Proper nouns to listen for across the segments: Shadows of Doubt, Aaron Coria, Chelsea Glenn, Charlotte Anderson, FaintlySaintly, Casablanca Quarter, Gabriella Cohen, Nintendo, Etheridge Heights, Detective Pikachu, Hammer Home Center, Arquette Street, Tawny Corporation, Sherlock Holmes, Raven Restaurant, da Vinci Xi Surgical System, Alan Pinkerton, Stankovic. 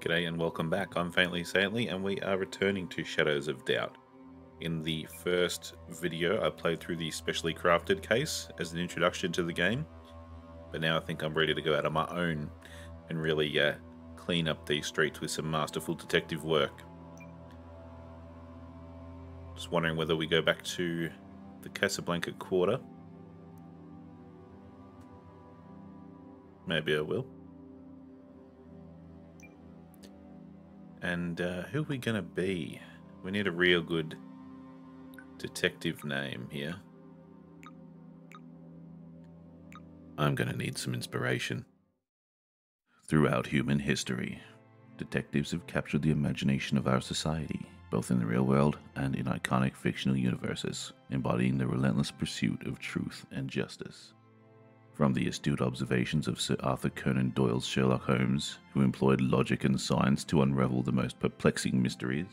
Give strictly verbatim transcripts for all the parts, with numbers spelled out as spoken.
G'day and welcome back. I'm Faintly Saintly and we are returning to Shadows of Doubt. In the first video I played through the specially crafted case as an introduction to the game, but now I think I'm ready to go out on my own and really uh, clean up these streets with some masterful detective work. Just wondering whether we go back to the Casablanca Quarter. Maybe I will. And uh, who are we going to be? We need a real good detective name here. I'm going to need some inspiration. Throughout human history, detectives have captured the imagination of our society, both in the real world and in iconic fictional universes, embodying the relentless pursuit of truth and justice. From the astute observations of Sir Arthur Conan Doyle's Sherlock Holmes, who employed logic and science to unravel the most perplexing mysteries,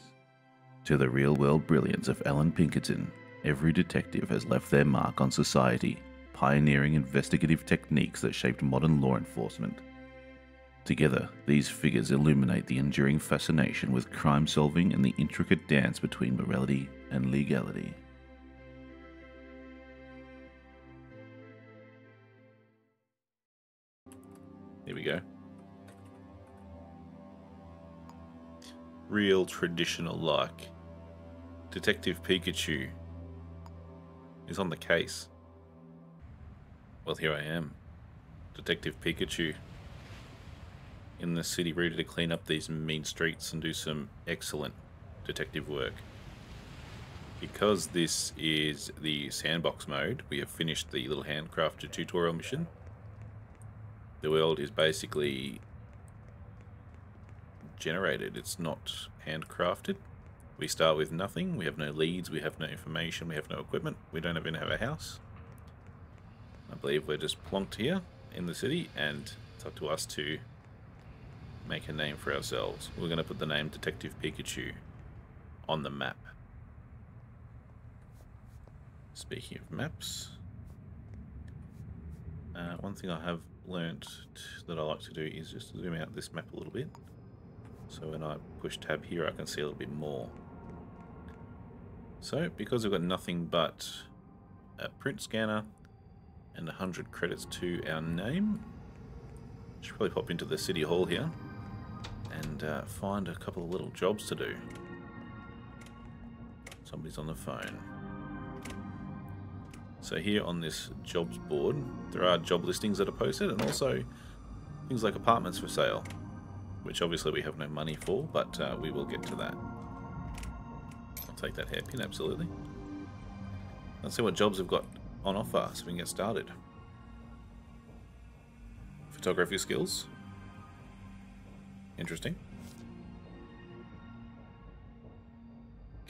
to the real-world brilliance of Alan Pinkerton, every detective has left their mark on society, pioneering investigative techniques that shaped modern law enforcement. Together, these figures illuminate the enduring fascination with crime-solving and the intricate dance between morality and legality. There we go. Real traditional like. Detective Pikachu is on the case. Well, here I am. Detective Pikachu in the city, ready to clean up these mean streets and do some excellent detective work. Because this is the sandbox mode, we have finished the little handcrafted tutorial mission. The world is basically generated, it's not handcrafted. We start with nothing, we have no leads, we have no information, we have no equipment, we don't even have a house. I believe we're just plonked here in the city and it's up to us to make a name for ourselves. We're going to put the name Detective Pikachu on the map. Speaking of maps, uh, one thing I have learnt that I like to do is just zoom out this map a little bit, so when I push tab here I can see a little bit more. So because we've got nothing but a print scanner and one hundred credits to our name, I should probably pop into the city hall here and uh, find a couple of little jobs to do. Somebody's on the phone. So here on this jobs board, there are job listings that are posted and also things like apartments for sale, which obviously we have no money for, but uh, we will get to that. I'll take that hairpin, absolutely. Let's see what jobs have got on offer so we can get started. Photography skills. Interesting.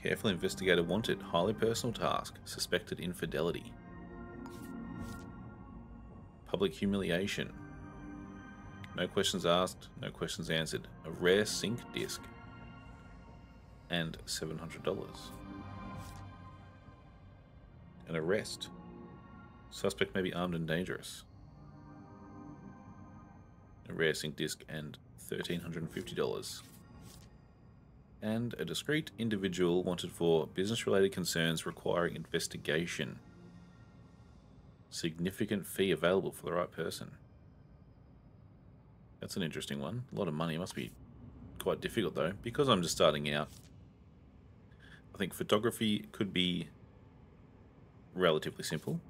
Careful investigator wanted. Highly personal task. Suspected infidelity. Public humiliation. No questions asked, no questions answered. A rare sync disc. And seven hundred dollars. An arrest. Suspect may be armed and dangerous. A rare sync disc and one thousand three hundred fifty dollars. And a discreet individual wanted for business-related concerns requiring investigation. Significant fee available for the right person. That's an interesting one. A lot of money. It must be quite difficult though. Because I'm just starting out, I think photography could be relatively simple.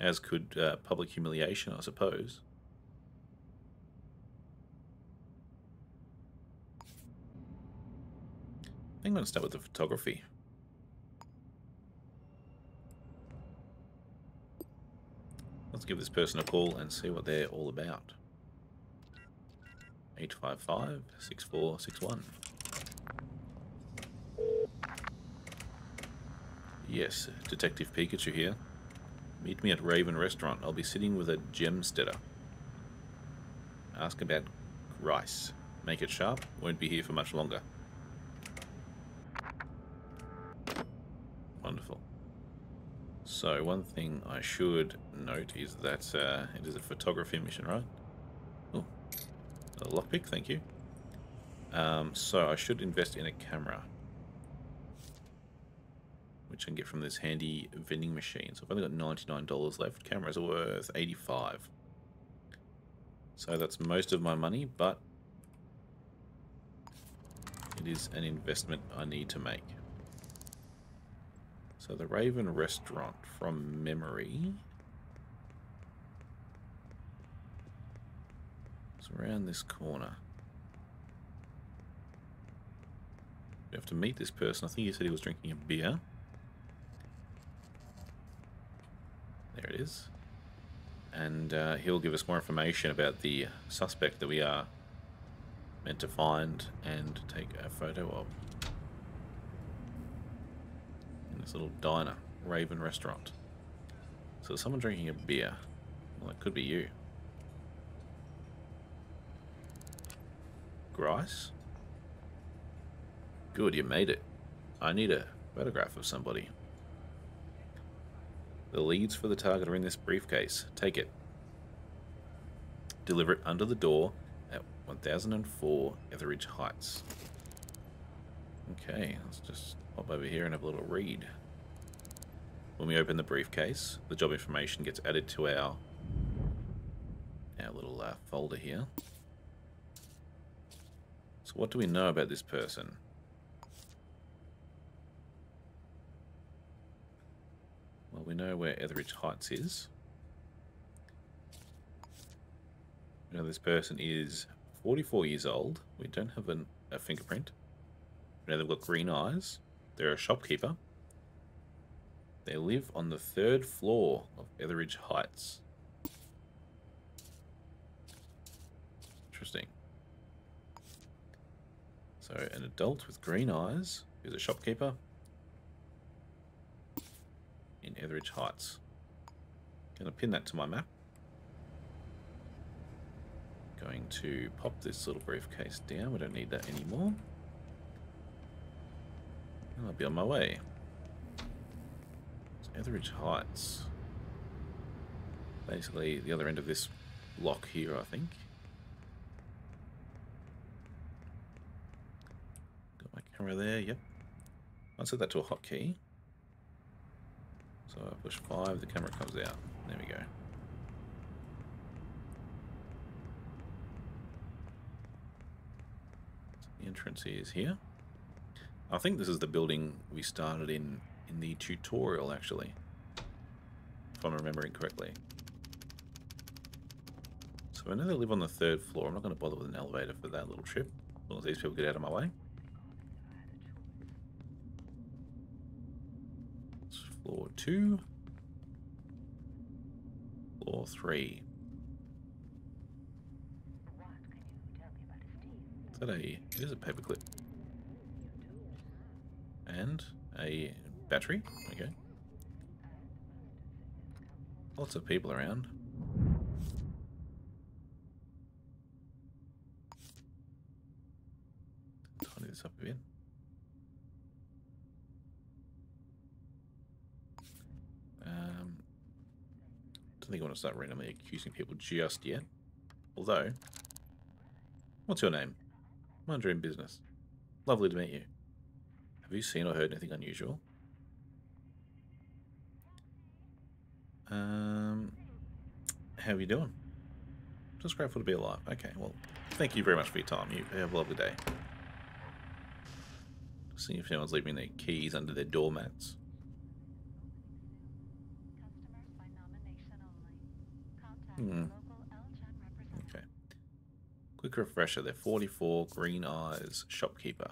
As could uh, public humiliation, I suppose. I think I'm going to start with the photography. Let's give this person a call and see what they're all about. eight five five, six four six one. Yes, Detective Pikachu here. Meet me at Raven Restaurant. I'll be sitting with a gemsteader. Ask about rice. Make it sharp. Won't be here for much longer. Wonderful. So one thing I should note is that uh, it is a photography mission, right? Oh, A lockpick, thank you. Um, so I should invest in a camera, which I can get from this handy vending machine. So I've only got ninety-nine dollars left. Cameras are worth eighty-five dollars. So that's most of my money, but it is an investment I need to make. So the Raven Restaurant, from memory, it's around this corner. We have to meet this person. I think he said he was drinking a beer. There it is. And uh, he'll give us more information about the suspect that we are meant to find and take a photo of. In this little diner, Raven Restaurant. So there's someone drinking a beer. Well, it could be you. Grice? Good, you made it. I need a photograph of somebody. The leads for the target are in this briefcase. Take it. Deliver it under the door at one thousand four Etheridge Heights. Okay, let's just pop over here and have a little read. When we open the briefcase, the job information gets added to our, our little uh, folder here. So what do we know about this person? Well, we know where Etheridge Heights is. We know this person is forty-four years old. We don't have an, a fingerprint. We know they've got green eyes. They're a shopkeeper. They live on the third floor of Etheridge Heights. Interesting. So an adult with green eyes who's a shopkeeper in Etheridge Heights. Gonna pin that to my map. Going to pop this little briefcase down. We don't need that anymore. I'll be on my way. So Etheridge Heights. Basically the other end of this block here, I think. Got my camera there, yep. I'll set that to a hotkey. So I push five, the camera comes out. There we go. So the entrance is here. I think this is the building we started in in the tutorial, actually, if I'm remembering correctly. So I know they live on the third floor. I'm not going to bother with an elevator for that little trip, as long as these people get out of my way. Floor two, floor three. Is that a, it is a paperclip. And a battery, okay. Lots of people around. Tidy this up a bit. I don't think I want to start randomly accusing people just yet. Although, what's your name? Mind your own business. Lovely to meet you. Have you seen or heard anything unusual? Um, how are you doing? Just grateful to be alive. Okay, well, thank you very much for your time. You have a lovely day. Just seeing if anyone's leaving their keys under their doormats. Hmm. Okay. Quick refresher. They're forty-four, green eyes, shopkeeper.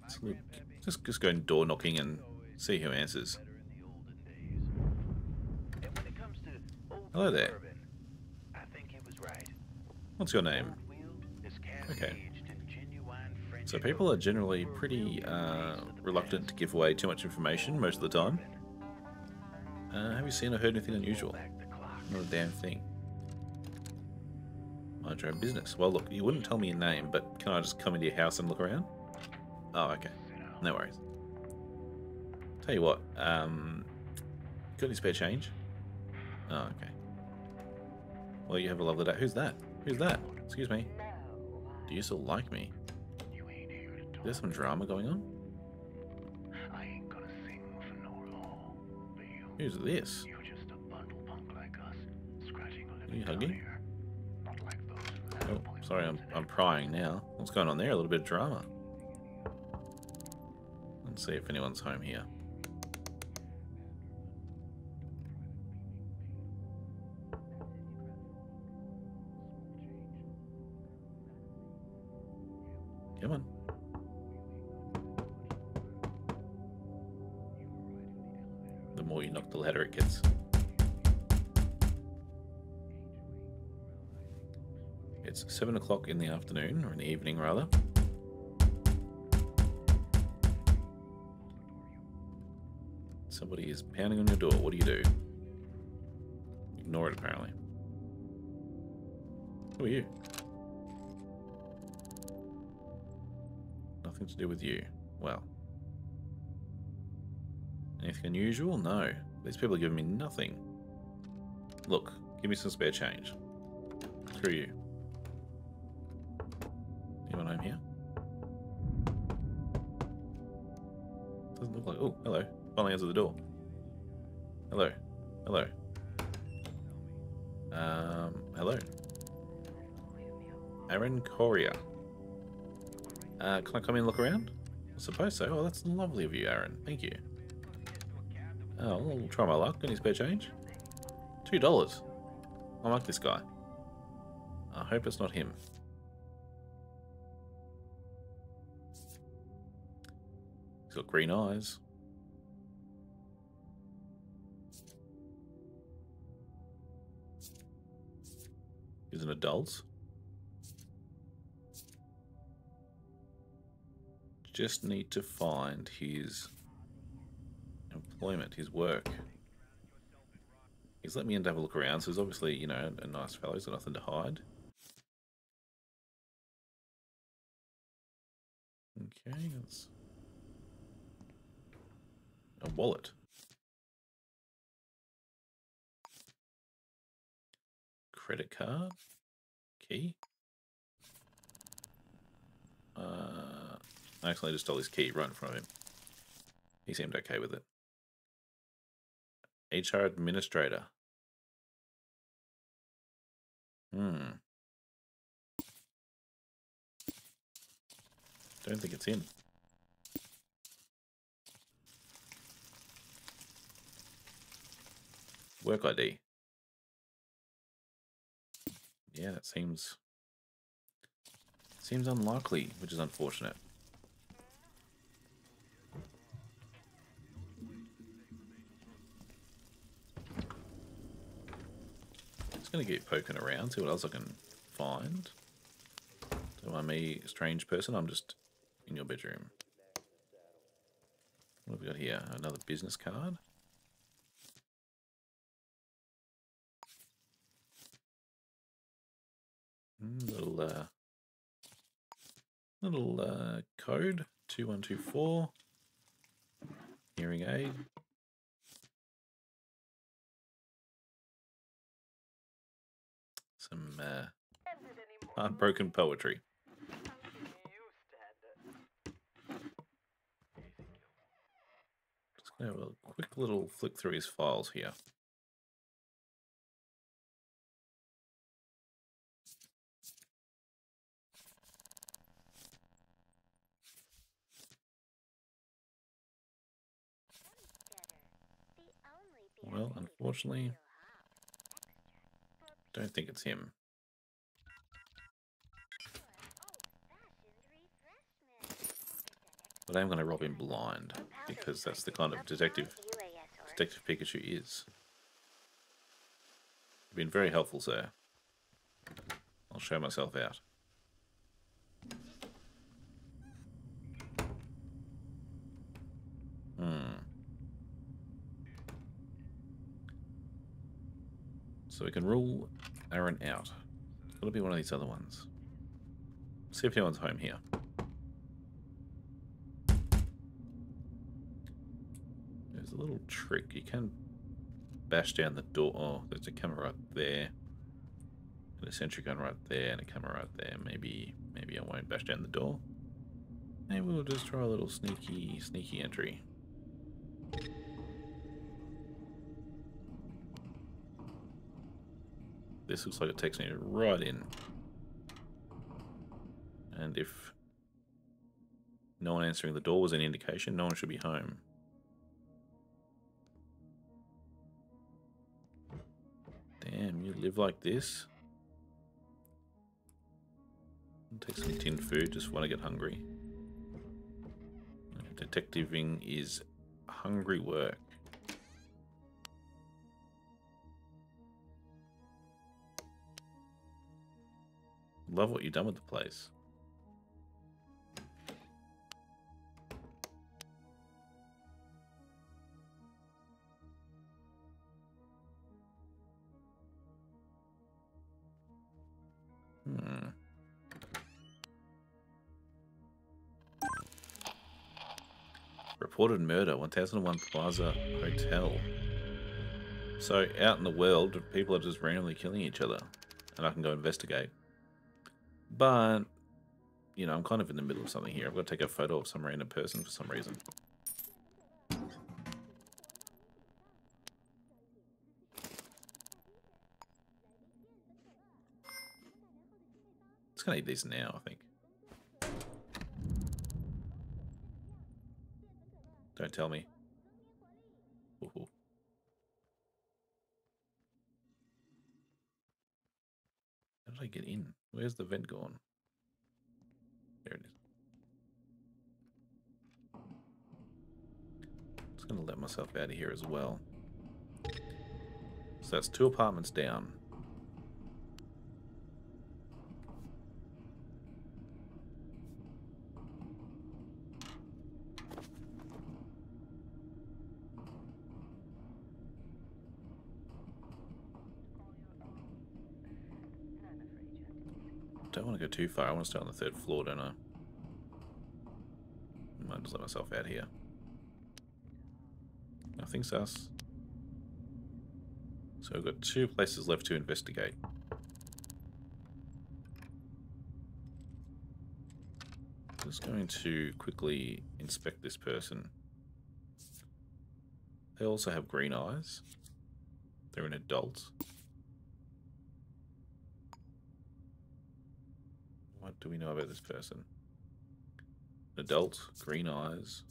Let's look. Just, just go door knocking and see who answers. Hello there. What's your name? Okay. So people are generally pretty uh, reluctant to give away too much information most of the time. Uh, have you seen or heard anything unusual? Not a damn thing. Mind your own business. Well, look, you wouldn't tell me your name, but can I just come into your house and look around? Oh, okay. No worries. Tell you what, um... got any spare change? Oh, okay. Well, you have a lovely day. Who's that? Who's that? Excuse me. Do you still like me? There's some drama going on? Who's this? Are you hugging? Oh, sorry, I'm, I'm prying now. What's going on there? A little bit of drama. Let's see if anyone's home here. Come on. The more you knock the ladder, it gets. It's seven o'clock in the afternoon, or in the evening rather. Somebody is pounding on your door. What do you do? Ignore it, apparently. Who are you? Nothing to do with you. Well. Anything unusual? No. These people are giving me nothing. Look, give me some spare change. Screw you. Anyone home here? Doesn't look like... Oh, hello. Finally answered the door. Hello. Hello. Um, hello. Aaron Coria. Uh, can I come in and look around? I suppose so. Oh, that's lovely of you, Aaron. Thank you. Oh, I'll try my luck. Any spare change? Two dollars. I like this guy. I hope it's not him. He's got green eyes. He's an adult. Just need to find his employment, his work. He's let me in to have a look around, so he's obviously, you know, a nice fellow. He's got nothing to hide. Okay, that's... a wallet. Credit card. Key. Uh, I accidentally just stole his key right in front of him. He seemed okay with it. H R administrator. Hmm. Don't think it's in. Work I D. Yeah, that seems seems unlikely, which is unfortunate. Just gonna keep poking around, see what else I can find. Don't mind me, strange person. I'm just in your bedroom. What have we got here? Another business card. Little uh, little uh, code two one two four, hearing aid. Some uh, heartbroken poetry. Just gonna have a quick little flick through his files here. Well, unfortunately, don't think it's him. But I'm going to rob him blind, because that's the kind of detective Detective Pikachu is. You've been very helpful, sir. I'll show myself out. So we can rule Aaron out. It'll be one of these other ones. See if anyone's home here. There's a little trick. You can bash down the door. Oh, there's a camera up there. And a sentry gun right there and a camera right there. Maybe maybe I won't bash down the door. Maybe we'll just try a little sneaky, sneaky entry. This looks like it takes me right in. And if no one answering the door was an indication, no one should be home. Damn, you live like this? I'll take some tin food just when I get hungry. Detectiving is hungry work. Love what you've done with the place. Hmm. Reported murder, one thousand one Plaza Hotel. So out in the world, people are just randomly killing each other, and I can go investigate. But, you know, I'm kind of in the middle of something here. I've got to take a photo of some random person for some reason. It's gonna eat these now, I think. Don't tell me. Ooh. How did I get in? Where's the vent gone? There it is. I'm just gonna let myself out of here as well. So that's two apartments down. I don't want to go too far. I want to stay on the third floor, don't I? I might just let myself out here. Nothing sus. So we've got two places left to investigate. I'm just going to quickly inspect this person. They also have green eyes. They're an adult. What do we know about this person? Adult, green eyes.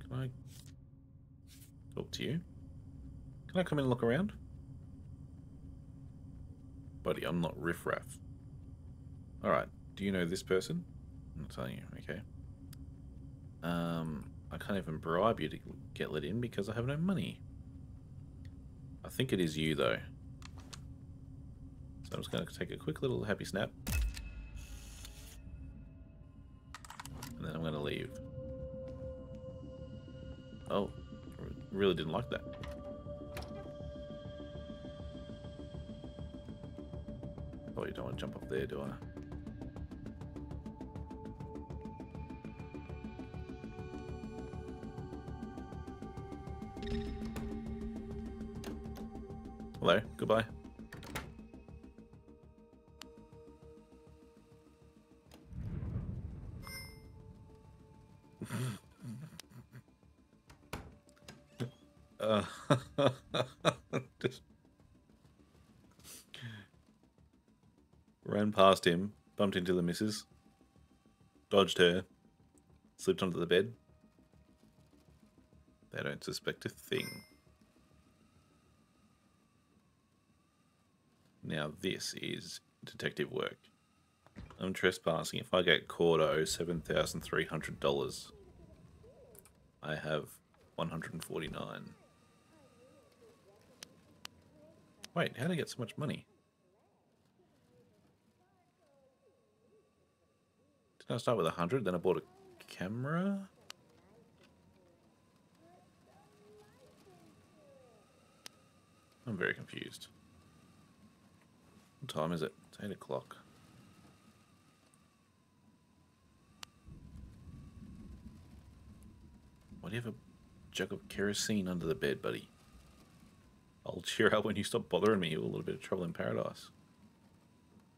Can I talk to you? Can I come in and look around? Buddy, I'm not riffraff. Alright, do you know this person? I'm not telling you, okay. Um... I can't even bribe you to get let in because I have no money. I think it is you, though. So I'm just going to take a quick little happy snap. And then I'm going to leave. Oh, really didn't like that. Oh, you don't want to jump up there, do I? Hello, goodbye. uh, just ran past him, bumped into the missus, dodged her, slipped onto the bed. They don't suspect a thing. Now this is detective work. I'm trespassing. If I get caught, I owe seven thousand three hundred dollars. I have one hundred forty-nine. Wait, how did I get so much money? Didn't I start with one hundred, then I bought a camera? I'm very confused. What time is it? It's eight o'clock. Why do you have a jug of kerosene under the bed, buddy? I'll cheer up when you stop bothering me. You're a little bit of trouble in paradise.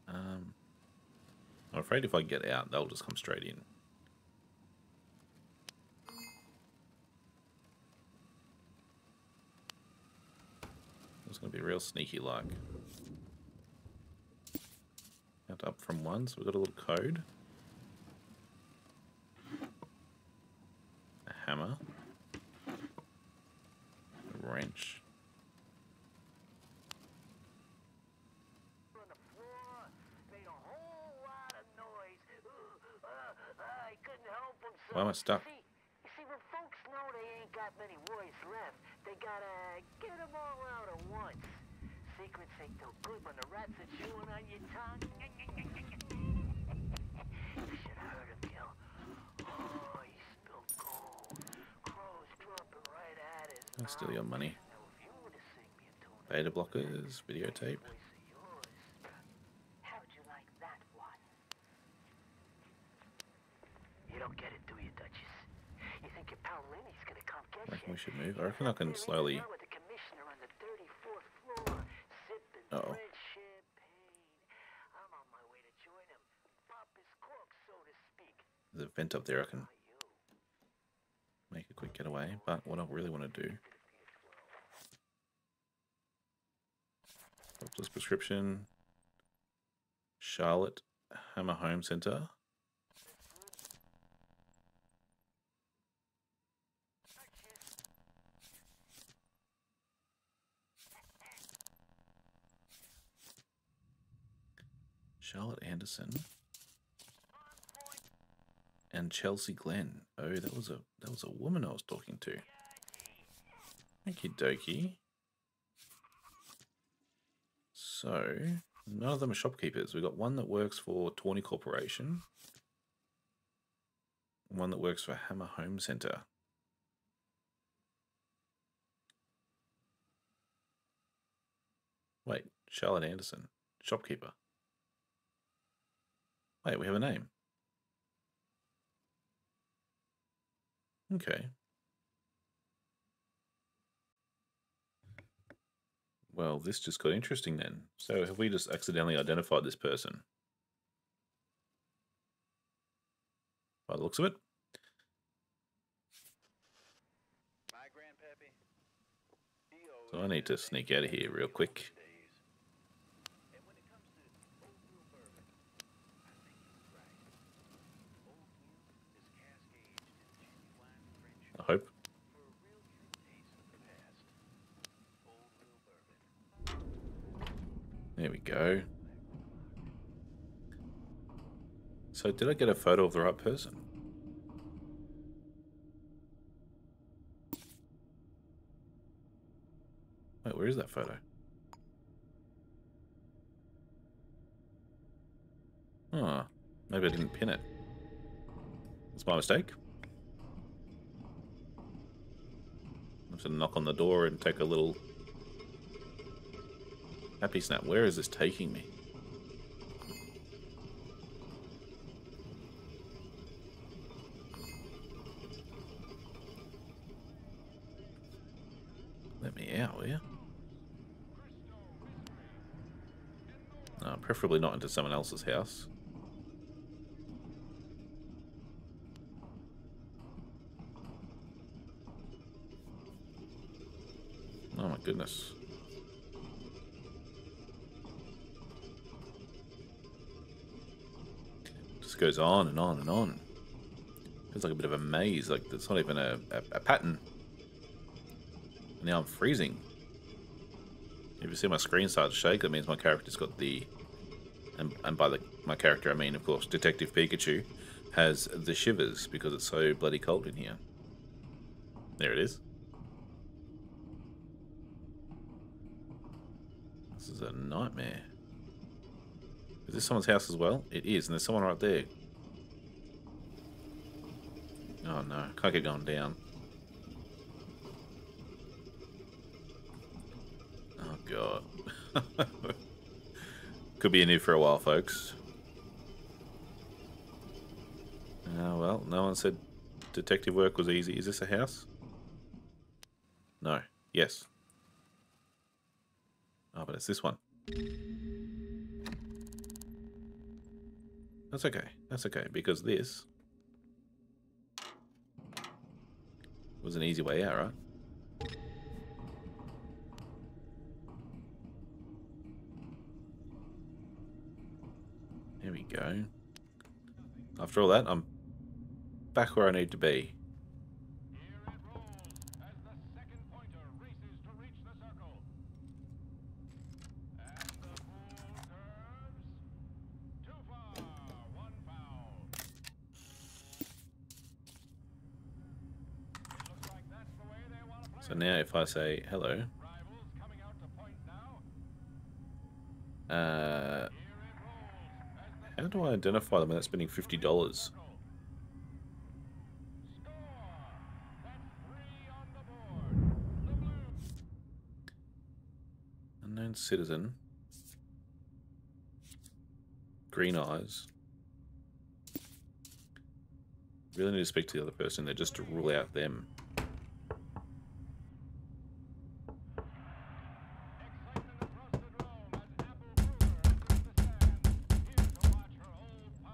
Um, I'm afraid if I get out, they'll just come straight in. It's going to be real sneaky-like. Count up from one, so we've got a little code. A hammer. A wrench. Why am I stuck? You see, when folks know they ain't got many words left, they gotta get them all out at once. Secrets ain't so good when the rats are chewing on your tongue. You should have heard him yell. Oh, he spilled gold. Crows dropping right at it. I'll steal your money. Beta blockers, videotape. I reckon we should move. I reckon I can slowly. Uh oh. There's a vent up there. I can make a quick getaway. But what I really want to do. Doctor's prescription. Charlotte Hammer Home Center. Charlotte Anderson and Chelsea Glenn. Oh, that was a that was a woman I was talking to. Thank you, Doki. So none of them are shopkeepers. We've got one that works for Tawny Corporation, and one that works for Hammer Home Center. Wait, Charlotte Anderson, shopkeeper. Wait, we have a name. Okay. Well, this just got interesting then. So have we just accidentally identified this person? By the looks of it. So I need to sneak out of here real quick. I hope. There we go. So did I get a photo of the right person? Wait, where is that photo? Huh. Maybe I didn't pin it. That's my mistake. I'm just gonna knock on the door and take a little happy snap. Where is this taking me? Let me out, will you? No, preferably not into someone else's house. Oh my goodness. Just goes on and on and on. Feels like a bit of a maze, like there's not even a, a, a pattern. And now I'm freezing. If you see my screen start to shake, that means my character's got the... And, and by the, my character I mean, of course, Detective Pikachu has the shivers because it's so bloody cold in here. There it is. This is a nightmare. Is this someone's house as well? It is, and there's someone right there. Oh no, can't keep going down. Oh god. Could be in here for a while, folks. Oh well, no one said detective work was easy. Is this a house? No. Yes. Oh, but it's this one. That's okay. That's okay, because this was an easy way out, right? There we go. After all that, I'm back where I need to be. Here it rolls as the second pointer races to reach the circle. And the ball curves too far, one foul. It looks like that's the way they want to play. So now if I say hello. Rivals coming out to point now. Uh How do I identify them without spending fifty dollars? Unknown citizen. Green eyes. Really need to speak to the other person there just to rule out them.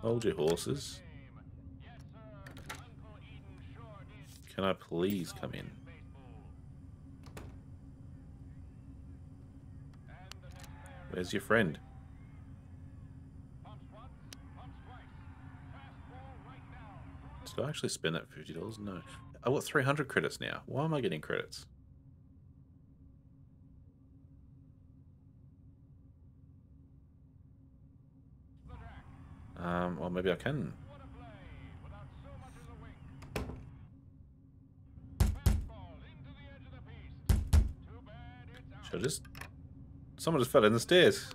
Hold your horses. Can I please come in? Where's your friend? Did I actually spend that fifty dollars? No. I want three hundred credits now. Why am I getting credits? Um, well, maybe I can. Should I just... Someone just fell down the stairs.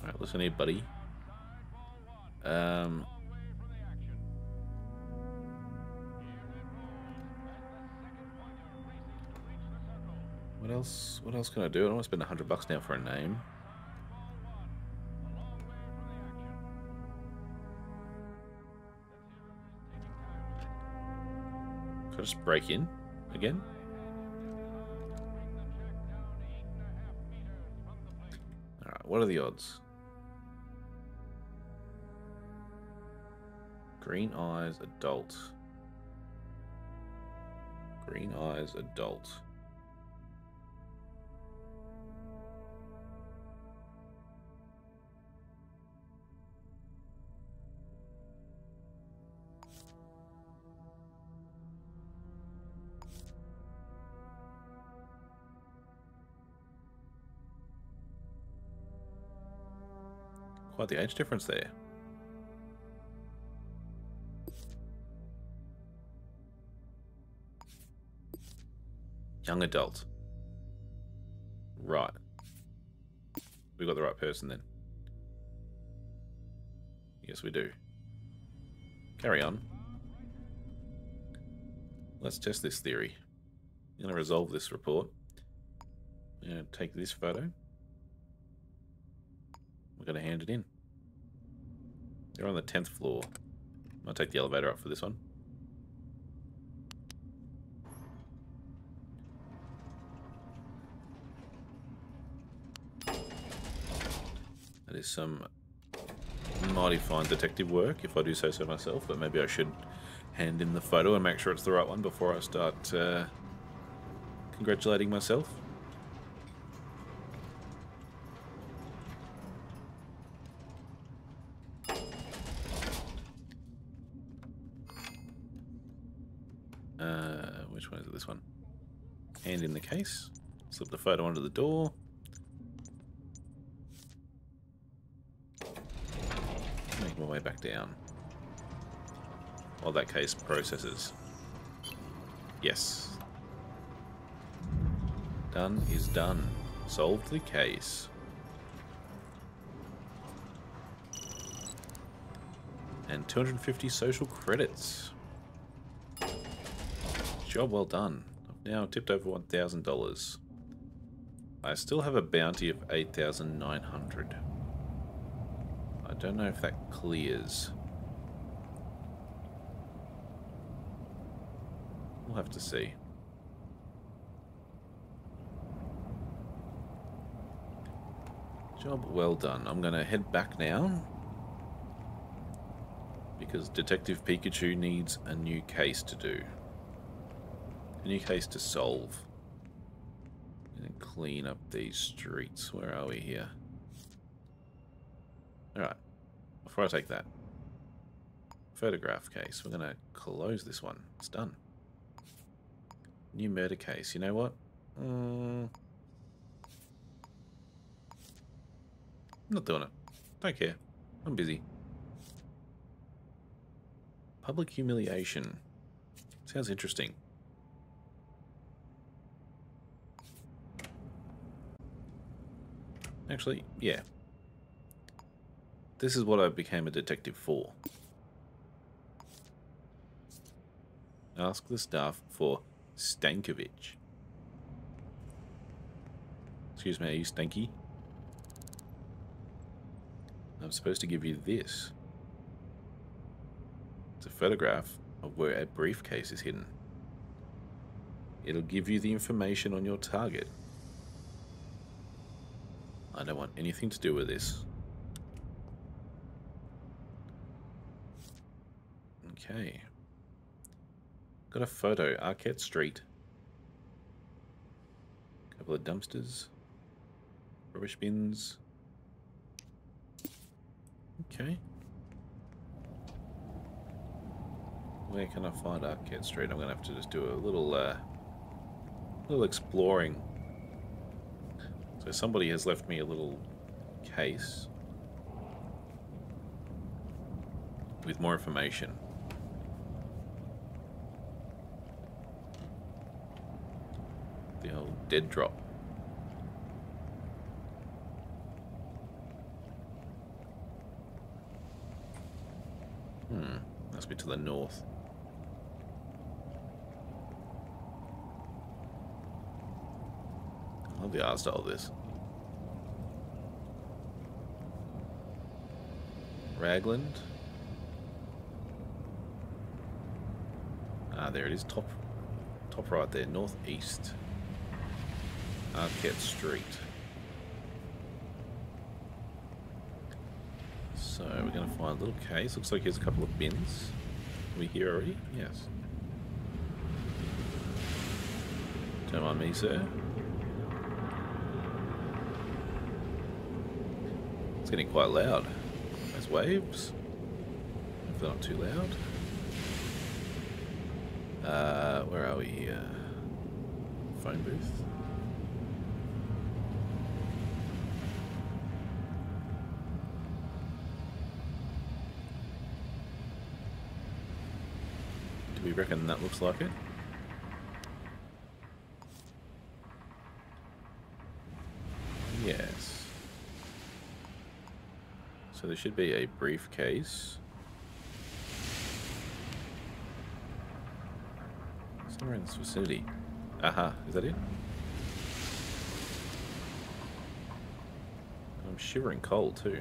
Alright, listen here, buddy. Um... What else? What else can I do? I don't want to spend a hundred bucks now for a name. Can I just break in again? All right. What are the odds? Green eyes, adult. Green eyes, adult. Quite the age difference there. Young adult. Right. We got the right person then. Yes, we do. Carry on. Let's test this theory. I'm going to resolve this report. I'm going to take this photo. We're going to hand it in. They're on the tenth floor. I'll take the elevator up for this one. That is some mighty fine detective work, if I do say so myself, but maybe I should hand in the photo and make sure it's the right one before I start uh, congratulating myself. In the case, slip the photo under the door. Make my way back down while that case processes. Yes, done is done. Solved the case, and two hundred fifty social credits. Job well done. I've now tipped over one thousand dollars. I still have a bounty of eight thousand nine hundred. I don't know if that clears. We'll have to see. Job well done. I'm going to head back now, because Detective Pikachu needs a new case to do. A new case to solve. And clean up these streets. Where are we here? Alright. Before I take that. Photograph case. We're going to close this one. It's done. New murder case. You know what? Mm. I'm not doing it. Don't care. I'm busy. Public humiliation. Sounds interesting. Actually, yeah. This is what I became a detective for. Ask the staff for Stankovic. Excuse me, are you stanky? I'm supposed to give you this. It's a photograph of where a briefcase is hidden. It'll give you the information on your target. I don't want anything to do with this. Okay. Got a photo. Arquette Street. Couple of dumpsters. Rubbish bins. Okay. Where can I find Arquette Street? I'm going to have to just do a little, uh, little exploring. So somebody has left me a little case with more information. The old dead drop. Hmm, must be to the north. I love the art style of this. Ragland. Ah, there it is, top, top right there, northeast. Arquette Street. So we're going to find a little case. Looks like here's a couple of bins. Are we here already? Yes. Don't mind me, sir. It's getting quite loud. Those waves. If they're not too loud. Uh, where are we here? Phone booth. We reckon that looks like it. Yes. So there should be a briefcase. Somewhere in this vicinity. Aha, is that it? I'm shivering cold too.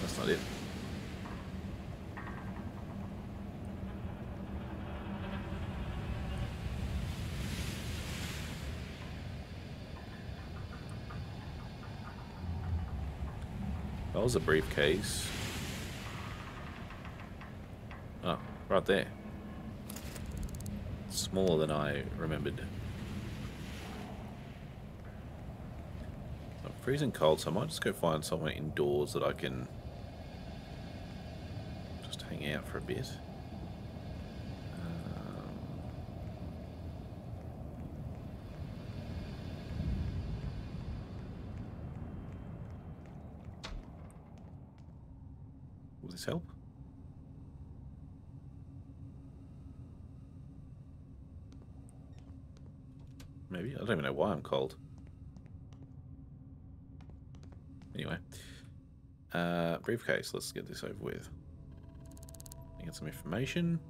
That's not it. That was a briefcase. Oh, right there. Smaller than I remembered. I'm freezing cold, so I might just go find somewhere indoors that I can just hang out for a bit. Help? Maybe. I don't even know why I'm cold. Anyway. Uh, briefcase. Let's get this over with. You get some information.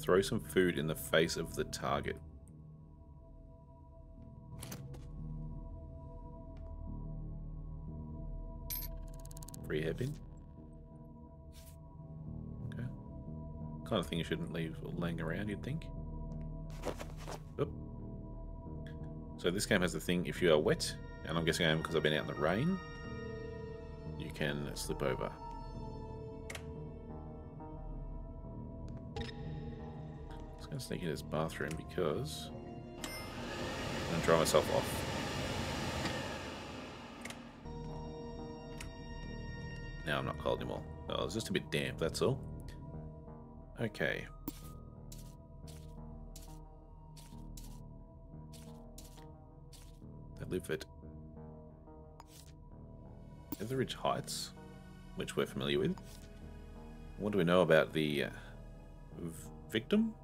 Throw some food in the face of the target. Free hairpin. Okay. Kind of thing you shouldn't leave laying around, you'd think. Oop. So this game has the thing, if you are wet, and I'm guessing I am because I've been out in the rain, you can slip over. I'm just going to sneak into this bathroom because I'm going to dry myself off. Now I'm not cold anymore. Oh, I was just a bit damp, that's all. Okay. They live at Etheridge Heights, which we're familiar with. What do we know about the uh, victim?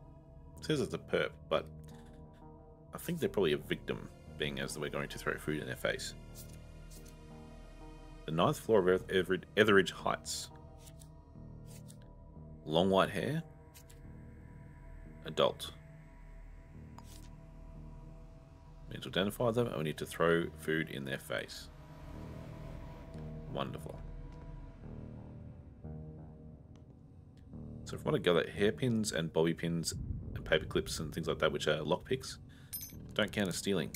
It says it's a perp, but I think they're probably a victim, being as we're going to throw food in their face. The ninth floor of Etheridge Heights. Long white hair. Adult. We need to identify them and we need to throw food in their face. Wonderful. So if I want to gather hairpins and bobby pins and paper clips and things like that, which are lockpicks, don't count as stealing.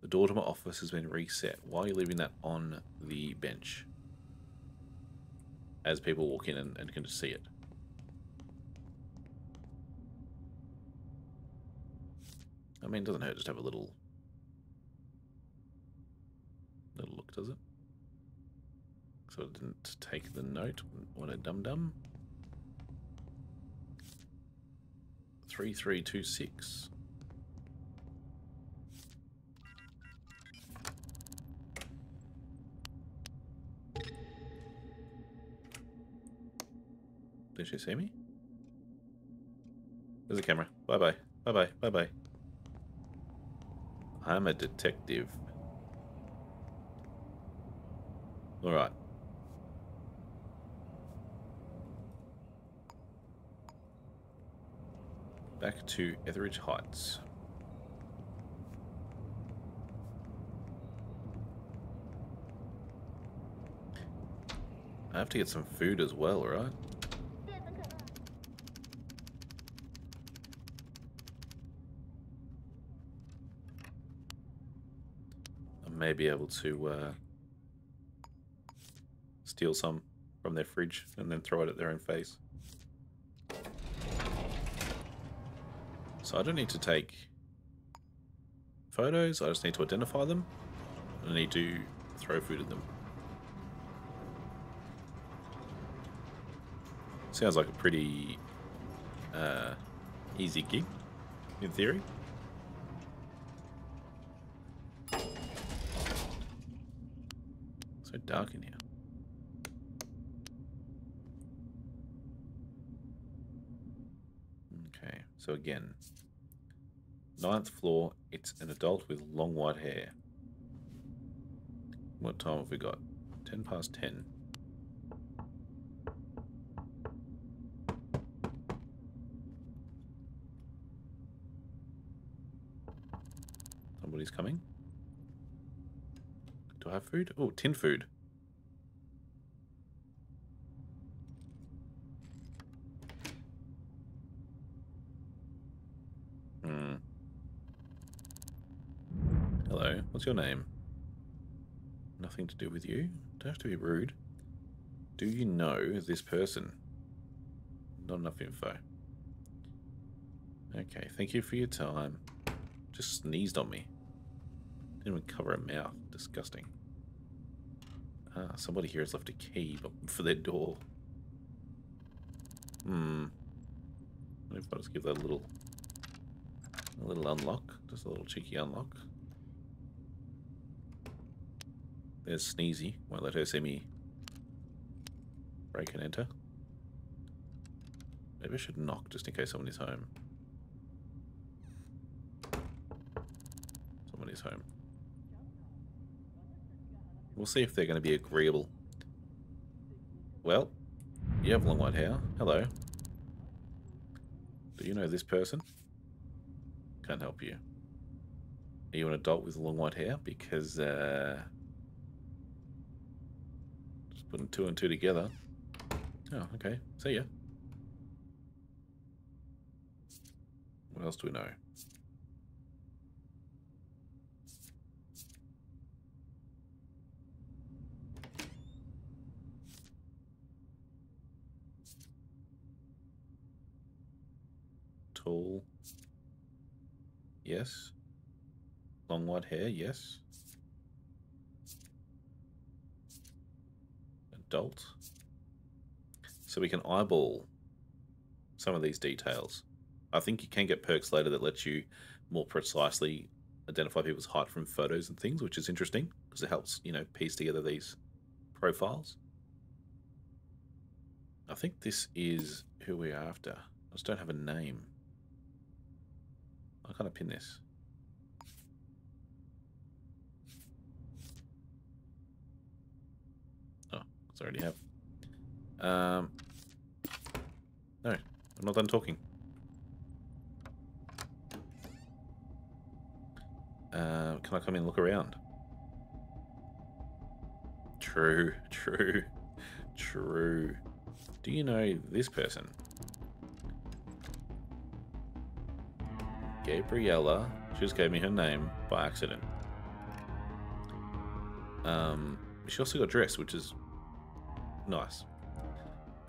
The door to my office has been reset. Why are you leaving that on the bench? As people walk in and, and can just see it. I mean, it doesn't hurt just to have a little, little look, does it? So it didn't take the note. What a dum-dum. three three two six. Did she see me? There's a camera. Bye-bye. Bye-bye. Bye-bye. I'm a detective. Alright. Back to Etheridge Heights. I have to get some food as well, right? May be able to uh, steal some from their fridge and then throw it at their own face. So I don't need to take photos, I just need to identify them. I need to throw food at them. Sounds like a pretty uh, easy gig, in theory. So dark in here. Okay, so again, ninth floor, it's an adult with long white hair. What time have we got? ten past ten. Somebody's coming. Do I have food? Oh, tin food. Hmm. Hello, what's your name? Nothing to do with you. Don't have to be rude. Do you know this person? Not enough info. Okay, thank you for your time. Just sneezed on me. Didn't even cover a mouth. Disgusting. Ah, somebody here has left a key for their door. Hmm. Maybe I'll just give that a little, a little unlock. Just a little cheeky unlock. There's Sneezy. Won't let her see me break and enter. Maybe I should knock just in case someone is home. Someone is home. We'll see if they're going to be agreeable. Well, you have long white hair. Hello. Do you know this person? Can't help you. Are you an adult with long white hair? Because, uh... just putting two and two together. Oh, okay. See ya. What else do we know? Tall. Yes. Long white hair, yes. Adult. So we can eyeball some of these details. I think you can get perks later that let you more precisely identify people's height from photos and things, which is interesting because it helps, you know, piece together these profiles. I think this is who we're after. I just don't have a name. I can't pin this. I already have. Um, no, I'm not done talking. Uh, can I come in and look around? True, true, true. Do you know this person? Gabriella. She just gave me her name by accident. Um, she also got dressed, which is nice.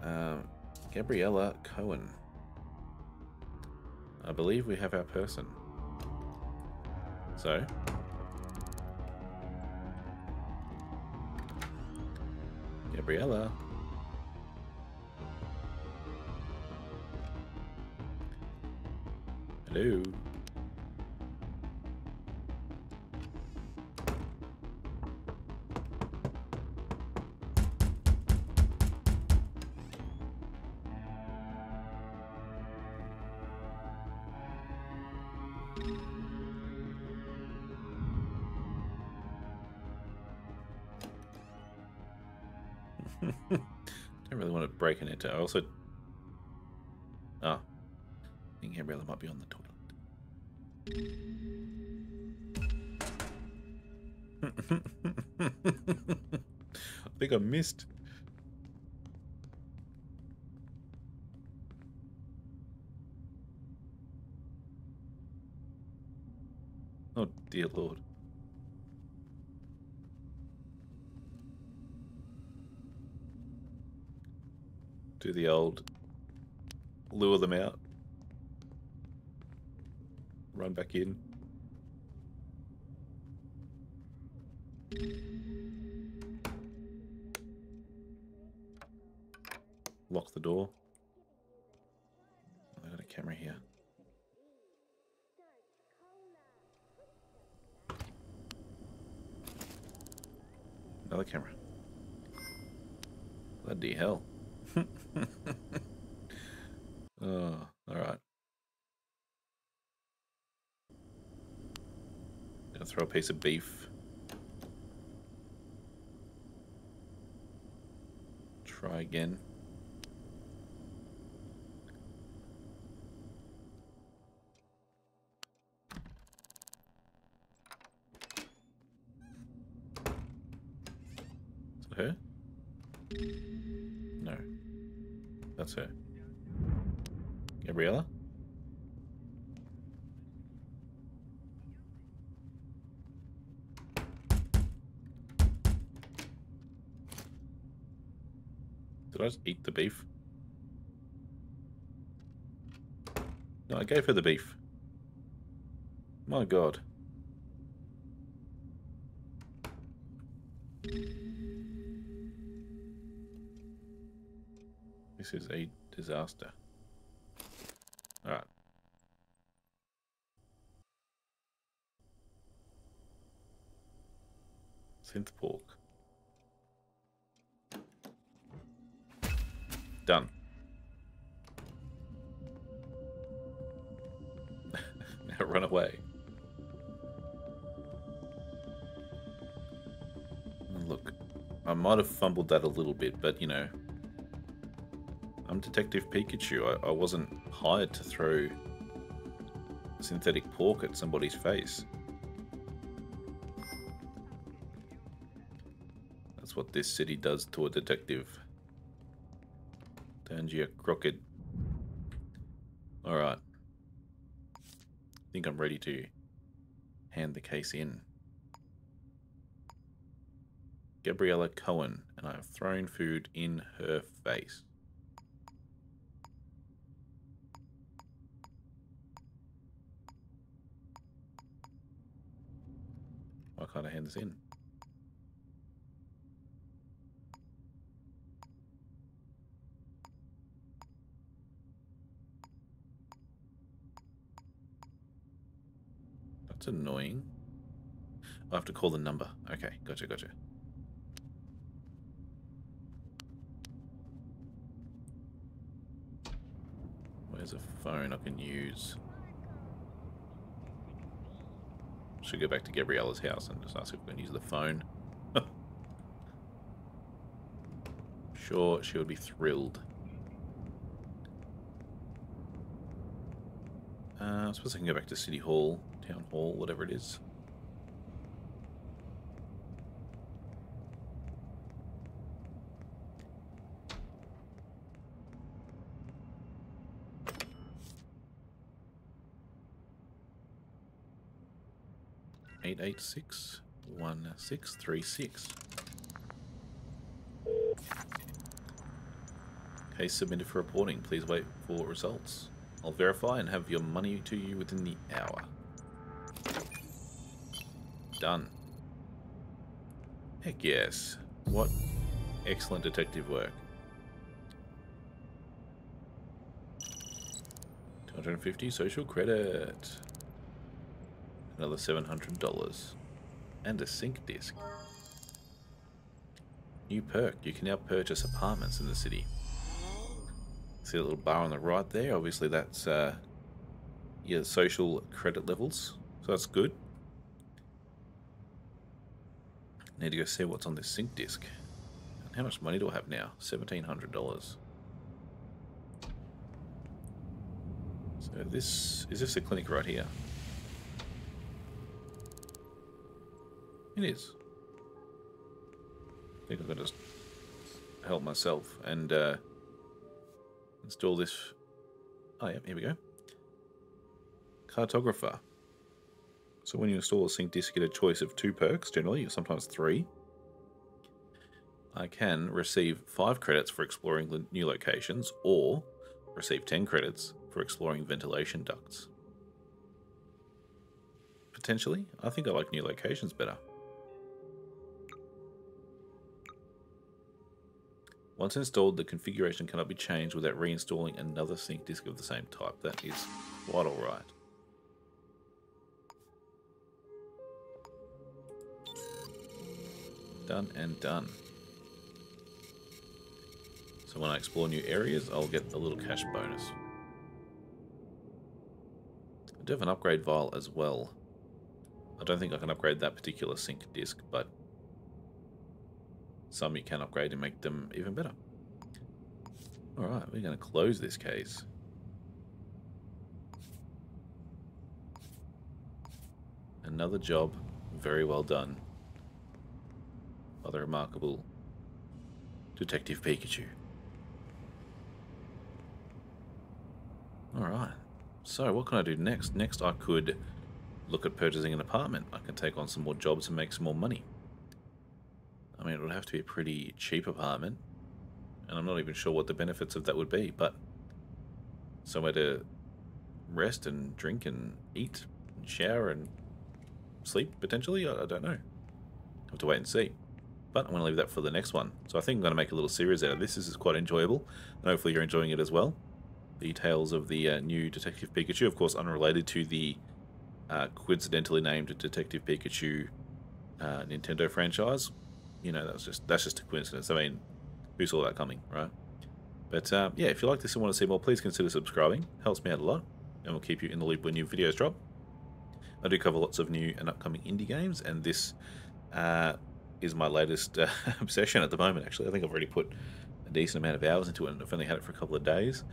Um, Gabriella Cohen. I believe we have our person. So. Gabriella. Hello. Breaking it. I also. Ah. I think Gabriella might be on the toilet. I think I missed. Oh, dear Lord. Do the old lure them out, run back in. Lock the door. I got a camera here. Another camera. Bloody hell. Oh, alright. Gonna throw a piece of beef. Try again. Is it her? No. That's her. Gabriella? Did I just eat the beef? No, I gave her the beef. My God. This is a disaster. All right. Synth pork. Done. Now run away. Look. I might have fumbled that a little bit, but you know, I'm Detective Pikachu. I, I wasn't hired to throw synthetic pork at somebody's face. That's what this city does to a detective. Tangier Crockett. Alright. I think I'm ready to hand the case in. Gabriella Cohen, and I have thrown food in her face. Why can't I hand this in? That's annoying. I have to call the number. Okay, gotcha, gotcha. Where's a phone I can use? Should go back to Gabriella's house and just ask if we can use the phone. Sure, she would be thrilled. Uh, I suppose I can go back to City Hall, Town Hall, whatever it is. eight eight six one six three six. Case submitted for reporting. Please wait for results. I'll verify and have your money to you within the hour. Done. Heck yes. What excellent detective work. two hundred fifty social credit. Another seven hundred dollars. And a sync disc. New perk. You can now purchase apartments in the city. See the little bar on the right there? Obviously that's uh, your social credit levels. So that's good. Need to go see what's on this sync disc. And how much money do I have now? seventeen hundred dollars. So this... Is this the clinic right here? It is. I think I'm gonna just help myself and uh, install this. Oh yeah, here we go. Cartographer. So when you install a sync disc, you get a choice of two perks, generally, or sometimes three. I can receive five credits for exploring new locations, or receive ten credits for exploring ventilation ducts. Potentially, I think I like new locations better. Once installed, the configuration cannot be changed without reinstalling another sync disk of the same type. That is quite alright. Done and done. So when I explore new areas, I'll get a little cash bonus. I do have an upgrade vial as well. I don't think I can upgrade that particular sync disk, but some you can upgrade and make them even better. Alright, we're going to close this case. Another job very well done by the remarkable Detective Pikachu. Alright, so what can I do next? Next I could look at purchasing an apartment. I can take on some more jobs and make some more money. I mean, it would have to be a pretty cheap apartment, and I'm not even sure what the benefits of that would be, but somewhere to rest and drink and eat and shower and sleep, potentially? I, I don't know. I'll have to wait and see. But I'm going to leave that for the next one. So I think I'm going to make a little series out of this. This is quite enjoyable, and hopefully you're enjoying it as well. The tales of the uh, new Detective Pikachu, of course unrelated to the uh, coincidentally named Detective Pikachu uh, Nintendo franchise. You know, that's just that's just a coincidence. I mean, who saw that coming, right? But uh, yeah, if you like this and want to see more, please consider subscribing. Helps me out a lot, and we'll keep you in the loop when new videos drop. I do cover lots of new and upcoming indie games, and this uh, is my latest uh, obsession at the moment, actually. I think I've already put a decent amount of hours into it, and I've only had it for a couple of days.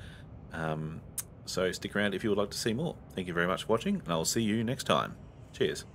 Um, so stick around if you would like to see more. Thank you very much for watching, and I'll see you next time. Cheers.